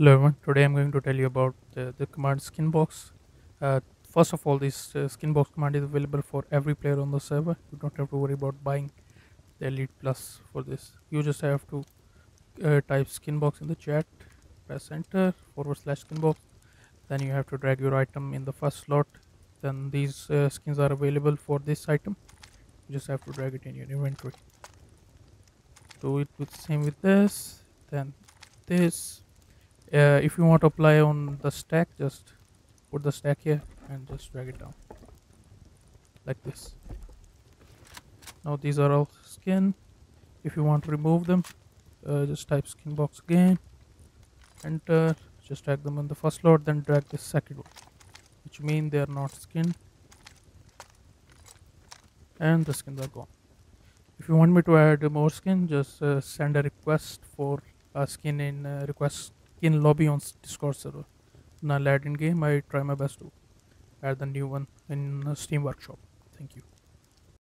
Hello everyone, today I'm going to tell you about the command skin box. First of all, this skin box command is available for every player on the server. You don't have to worry about buying the Elite Plus for this. You just have to type skin box in the chat, press enter, / skin box. Then you have to drag your item in the first slot. Then these skins are available for this item. You just have to drag it in your inventory. Do it with same with this, then this. If you want to apply on the stack, just put the stack here and just drag it down like this. Now these are all skin. If you want to remove them, just type skin box again, enter, just drag them on the first slot, then drag the second one, which means they are not skin and the skins are gone. If you want me to add more skin, just send a request for a skin in request in lobby on Discord server. Now add in game. I try my best to add the new one in Steam workshop. Thank you.